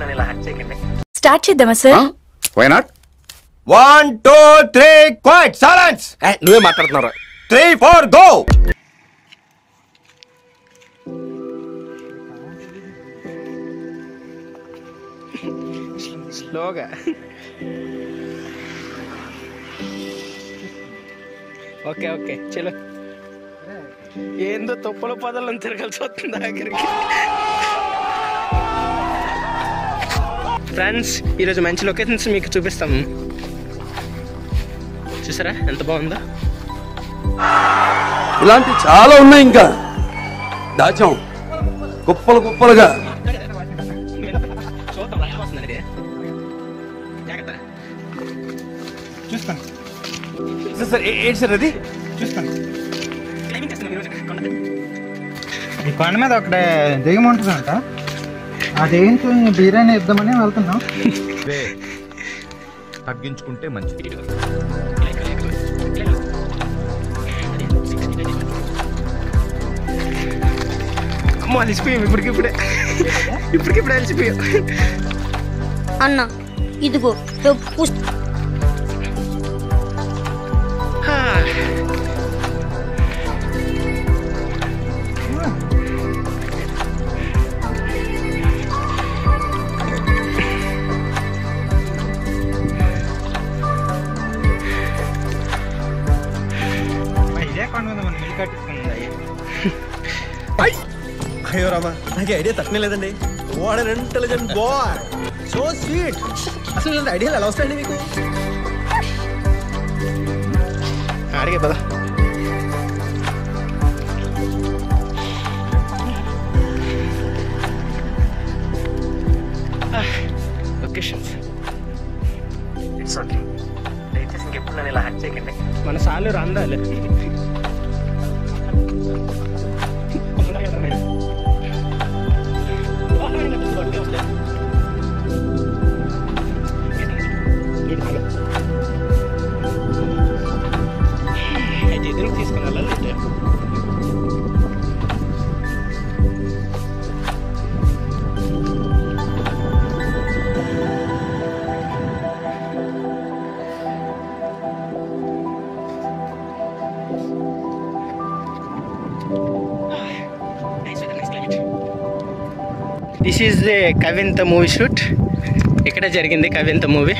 నేను ఇలా హ్యాక్ చేయకండి. స్టార్ట్ చేద్దామా sir? Why not. 1 2 3 quite silence. నువ్వే మాట్లాడుతున్నారా? 3 4 గో. స్లోగా. ఓకే ఓకే చలో. ఏందో తొప్పుల పదాలను తిరగాల్సి వస్తుంది దగ్గరికి. ఫ్రెండ్స్ ఈరోజు మంచి లొకేషన్స్ మీకు చూపిస్తాము. చూసారా ఎంత బాగుందో? ఇలాంటి చాలా ఉన్నాయి, ఇంకా దాచాం కుప్పలు కుప్పలుగా. అది చూస్తాను. ఈ కొండ మీద ఒకటే దెయ్యం ఉంటుందంట, అదేంటో బిర్యానీ ఇద్దామని వెళ్తున్నాం. తగ్గించుకుంటే మంచిది. అమ్మ అలిసిపోయాం ఇప్పటికిప్పుడే అలిసిపోయాం అన్న. ఇదిగో అయ్యో రామా, నాకు ఐడియా తక్కువ లేదండి. What an intelligent boy, so sweet. అసలు ఇలాంటి ఐడియాలు ఎలా వస్తాయండి మీకు? అడిగే పద. Locations it's okay. దయచేసి ఇంకెప్పుడు నన్ను ఇలా హ్యాక్ చేయకండి. మన సార్లు రందాలి. This is the Kavinta movie shoot. ఇక్కడ జరిగింది Kavinta movie.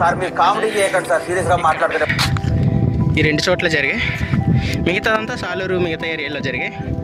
సార్ మీరు కామెడీ చేయకండి సార్, సీరియస్గా మాట్లాడుతున్నారు. ఈ 2 చోట్ల జరిగాయి, మిగతాదంతా సాలూరు మిగతా ఏరియాలో జరిగాయి.